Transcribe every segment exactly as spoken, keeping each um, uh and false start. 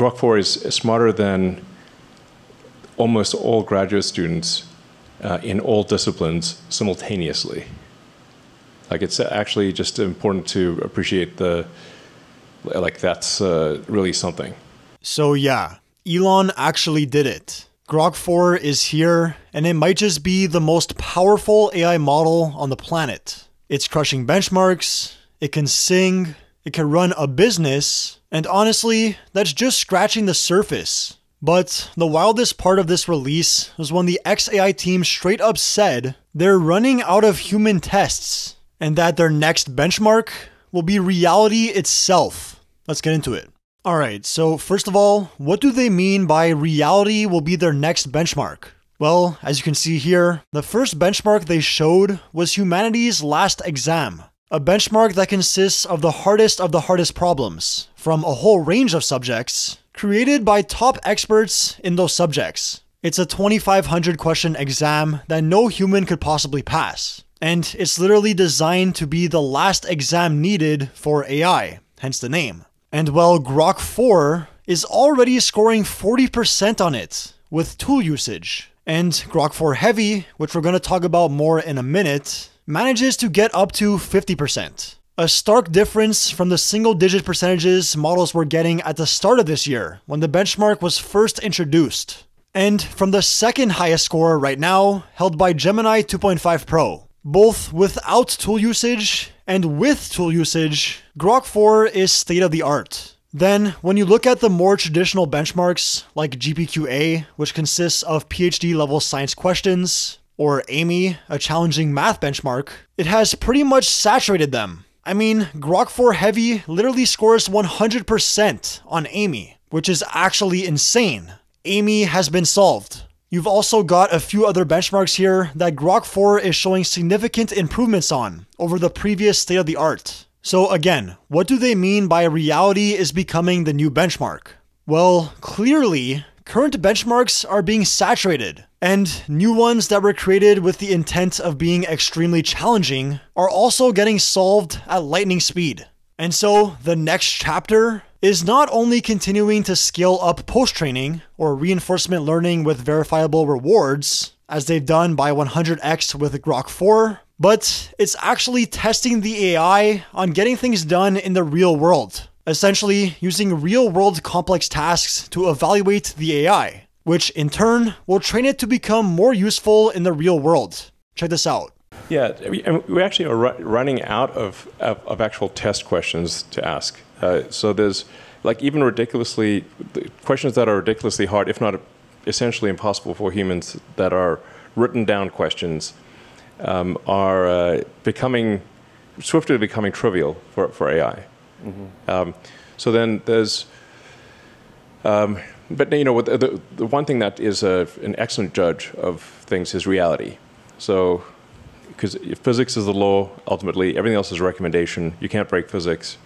Grok four is smarter than almost all graduate students uh, in all disciplines simultaneously. Like, it's actually just important to appreciate the, like, that's uh, really something. So yeah, Elon actually did it. Grok four is here, and it might just be the most powerful A I model on the planet. It's crushing benchmarks, it can sing, it can run a business, and honestly, that's just scratching the surface. But the wildest part of this release was when the xAI team straight up said they're running out of human tests, and that their next benchmark will be reality itself. Let's get into it. All right, so first of all, what do they mean by reality will be their next benchmark? Well, as you can see here, the first benchmark they showed was humanity's last exam, a benchmark that consists of the hardest of the hardest problems from a whole range of subjects created by top experts in those subjects. It's a twenty-five hundred question exam that no human could possibly pass, and it's literally designed to be the last exam needed for A I, hence the name. And while Grok four is already scoring forty percent on it with tool usage, and Grok four Heavy, which we're going to talk about more in a minute, manages to get up to fifty percent. A stark difference from the single-digit percentages models were getting at the start of this year when the benchmark was first introduced, and from the second highest score right now held by Gemini two point five Pro. Both without tool usage and with tool usage, Grok four is state-of-the-art. Then, when you look at the more traditional benchmarks like G P Q A, which consists of PhD-level science questions, or AIME, a challenging math benchmark, it has pretty much saturated them. I mean, Grok four Heavy literally scores one hundred percent on AIME, which is actually insane. AIME has been solved. You've also got a few other benchmarks here that Grok four is showing significant improvements on over the previous state-of-the-art. So again, what do they mean by reality is becoming the new benchmark? Well, clearly, current benchmarks are being saturated, and new ones that were created with the intent of being extremely challenging are also getting solved at lightning speed. And so the next chapter is not only continuing to scale up post-training or reinforcement learning with verifiable rewards, as they've done by one hundred X with Grok four, but it's actually testing the A I on getting things done in the real world, essentially using real-world complex tasks to evaluate the A I, which in turn will train it to become more useful in the real world. Check this out. Yeah, we actually are running out of, of, of actual test questions to ask. Uh, so there's, like, even ridiculously, questions that are ridiculously hard, if not essentially impossible for humans, that are written down questions, um, are uh, becoming, swiftly becoming trivial for, for A I. Mm-hmm. um, so then there's, um, but you know, the, the one thing that is a, an excellent judge of things is reality. So, because physics is the law, ultimately, everything else is recommendation. You can't break physics.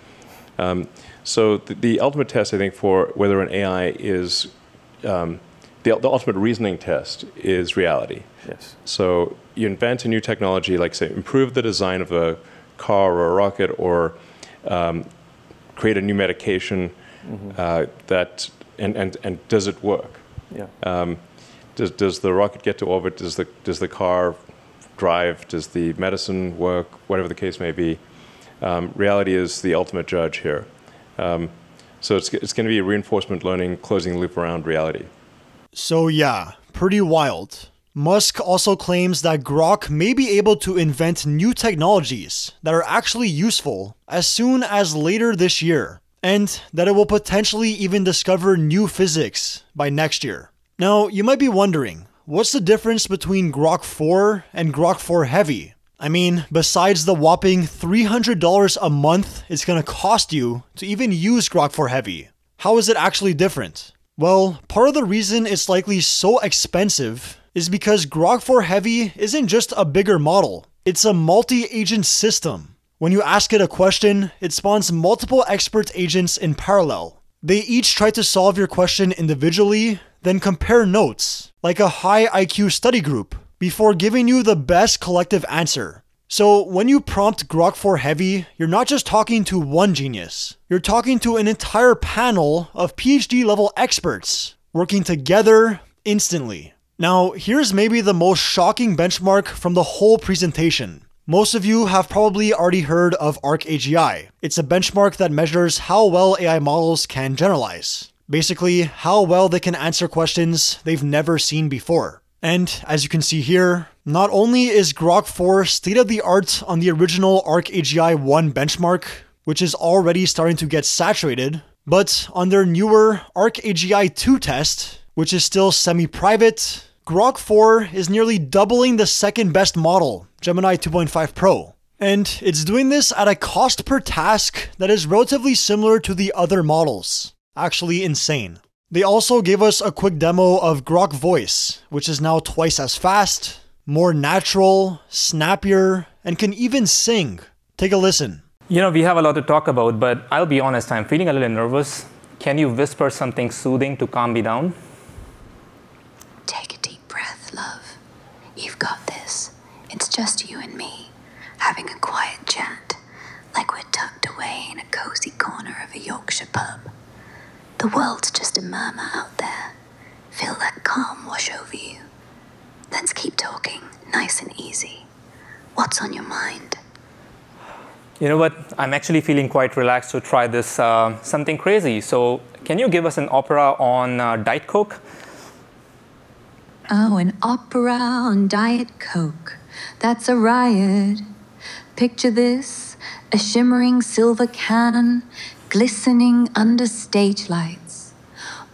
Um, so the, the ultimate test, I think, for whether an A I is, um, the, the ultimate reasoning test is reality. Yes. So you invent a new technology, like, say, improve the design of a car or a rocket, or um, create a new medication, mm-hmm. uh, that, and, and, and does it work? Yeah. Um, does, does the rocket get to orbit? Does the, does the car drive? Does the medicine work? Whatever the case may be. Um, reality is the ultimate judge here. Um, so it's, it's going to be reinforcement learning, closing the loop around reality. So yeah, pretty wild. Musk also claims that Grok may be able to invent new technologies that are actually useful as soon as later this year, and that it will potentially even discover new physics by next year. Now, you might be wondering, what's the difference between Grok four and Grok four Heavy? I mean, besides the whopping three hundred dollars a month it's going to cost you to even use Grok four Heavy, how is it actually different? Well, part of the reason it's likely so expensive is because Grok four Heavy isn't just a bigger model, it's a multi-agent system. When you ask it a question, it spawns multiple expert agents in parallel. They each try to solve your question individually, then compare notes, like a high I Q study group, before giving you the best collective answer. So when you prompt Grok four Heavy, you're not just talking to one genius. You're talking to an entire panel of PhD level experts working together instantly. Now, here's maybe the most shocking benchmark from the whole presentation. Most of you have probably already heard of Arc A G I. It's a benchmark that measures how well A I models can generalize. Basically, how well they can answer questions they've never seen before. And as you can see here, not only is Grok four state-of-the-art on the original Arc A G I one benchmark, which is already starting to get saturated, but on their newer Arc A G I two test, which is still semi-private, Grok four is nearly doubling the second best model, Gemini two point five Pro. And it's doing this at a cost per task that is relatively similar to the other models. Actually insane. They also gave us a quick demo of Grok Voice, which is now twice as fast, more natural, snappier, and can even sing. Take a listen. You know, we have a lot to talk about, but I'll be honest, I'm feeling a little nervous. Can you whisper something soothing to calm me down? Take a deep breath, love. You've got this. It's just you and me, having a quiet chat, like we're tucked away in a cozy corner of a Yorkshire pub. The world's just a murmur out there. Feel that calm wash over you. Let's keep talking, nice and easy. What's on your mind? You know what? I'm actually feeling quite relaxed to try this uh, something crazy. So can you give us an opera on uh, Diet Coke? Oh, an opera on Diet Coke. That's a riot. Picture this, a shimmering silver can, glistening under stage lights.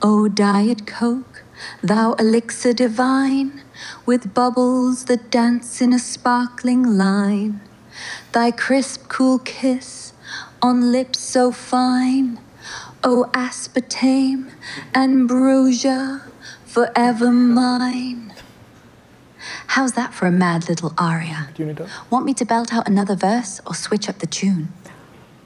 Oh, Diet Coke, thou elixir divine, with bubbles that dance in a sparkling line. Thy crisp, cool kiss on lips so fine. Oh, aspartame, ambrosia, forever mine. How's that for a mad little aria? Do you need that? Want me to belt out another verse or switch up the tune?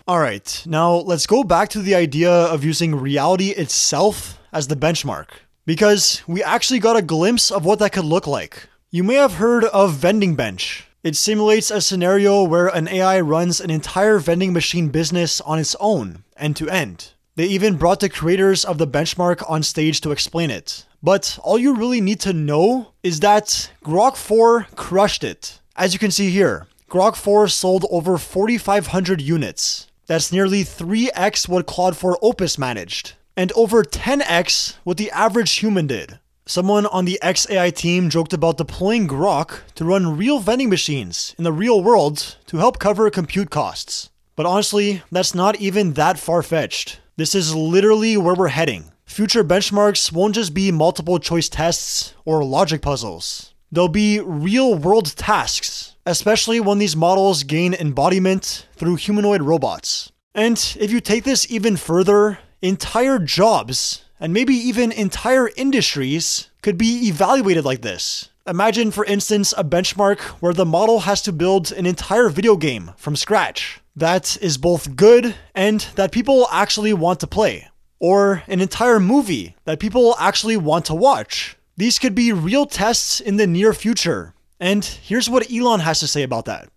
All right, now let's go back to the idea of using reality itself as the benchmark, because we actually got a glimpse of what that could look like. You may have heard of Vending Bench. It simulates a scenario where an A I runs an entire vending machine business on its own, end to end. They even brought the creators of the benchmark on stage to explain it. But all you really need to know is that Grok four crushed it. As you can see here, Grok four sold over forty-five hundred units. That's nearly three X what Claude four Opus managed, and over ten X what the average human did. Someone on the xAI team joked about deploying Grok to run real vending machines in the real world to help cover compute costs. But honestly, that's not even that far-fetched. This is literally where we're heading. Future benchmarks won't just be multiple choice tests or logic puzzles. They'll be real-world tasks, especially when these models gain embodiment through humanoid robots. And if you take this even further, entire jobs, and maybe even entire industries, could be evaluated like this. Imagine, for instance, a benchmark where the model has to build an entire video game from scratch that is both good and that people actually want to play, or an entire movie that people actually want to watch. These could be real tests in the near future. And here's what Elon has to say about that.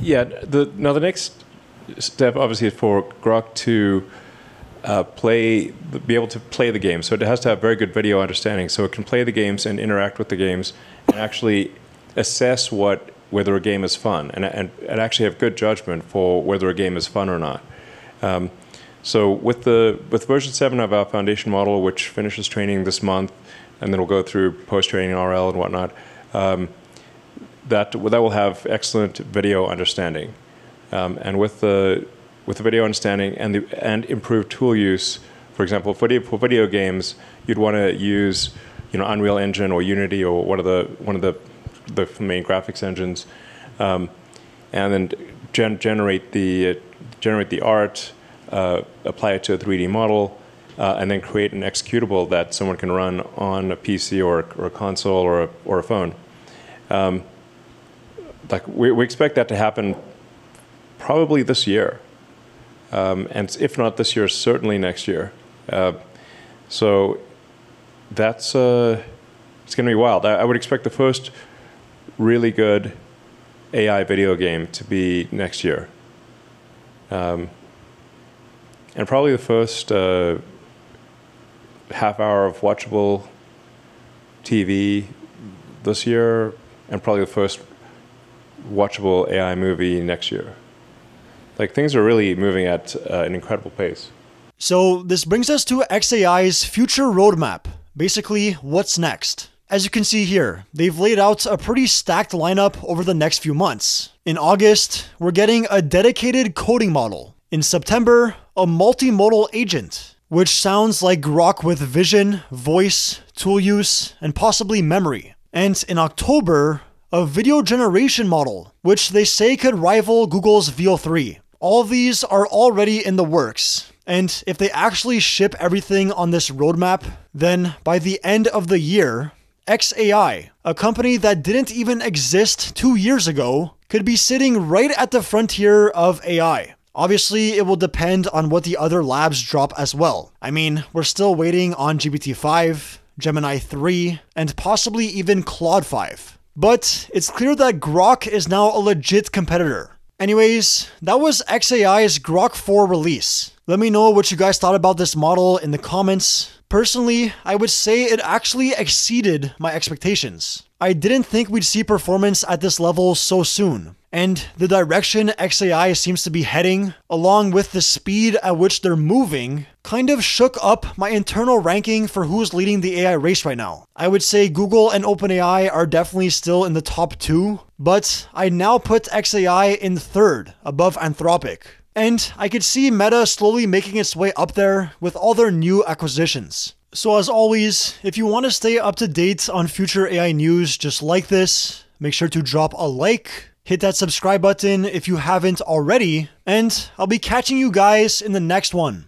Yeah, the, now the next step obviously is for Grok to uh, play, be able to play the game. So it has to have very good video understanding. So it can play the games and interact with the games and actually assess what whether a game is fun, and, and, and actually have good judgment for whether a game is fun or not. Um, so with the with version seven of our foundation model, which finishes training this month, and then we'll go through post-training R L and whatnot, um, that, that will have excellent video understanding. Um, and with the, with the video understanding and, the, and improved tool use, for example, for video, for video games, you'd want to use you know, Unreal Engine or Unity or one of the, one of the the main graphics engines, um, and then gen generate the uh, generate the art, uh, apply it to a three D model, uh, and then create an executable that someone can run on a P C or, or a console or a, or a phone. Um, like we, we expect that to happen probably this year, um, and if not this year, certainly next year. Uh, so that's uh, it's going to be wild. I, I would expect the first really good A I video game to be next year. Um, and probably the first uh, half hour of watchable T V this year, and probably the first watchable A I movie next year. Like, things are really moving at uh, an incredible pace. So this brings us to xAI's future roadmap. Basically, what's next? As you can see here, they've laid out a pretty stacked lineup over the next few months. In August, we're getting a dedicated coding model. In September, a multimodal agent, which sounds like Grok with vision, voice, tool use, and possibly memory. And in October, a video generation model, which they say could rival Google's V O three. All these are already in the works. And if they actually ship everything on this roadmap, then by the end of the year, xAI, a company that didn't even exist two years ago, could be sitting right at the frontier of A I. Obviously, it will depend on what the other labs drop as well. I mean, we're still waiting on G P T five, Gemini three, and possibly even Claude five. But it's clear that Grok is now a legit competitor. Anyways, that was xAI's Grok four release. Let me know what you guys thought about this model in the comments. Personally, I would say it actually exceeded my expectations. I didn't think we'd see performance at this level so soon. And the direction xAI seems to be heading, along with the speed at which they're moving, kind of shook up my internal ranking for who's leading the A I race right now. I would say Google and OpenAI are definitely still in the top two, but I now put xAI in third, above Anthropic. And I could see Meta slowly making its way up there with all their new acquisitions. So as always, if you want to stay up to date on future A I news just like this, make sure to drop a like, hit that subscribe button if you haven't already, and I'll be catching you guys in the next one.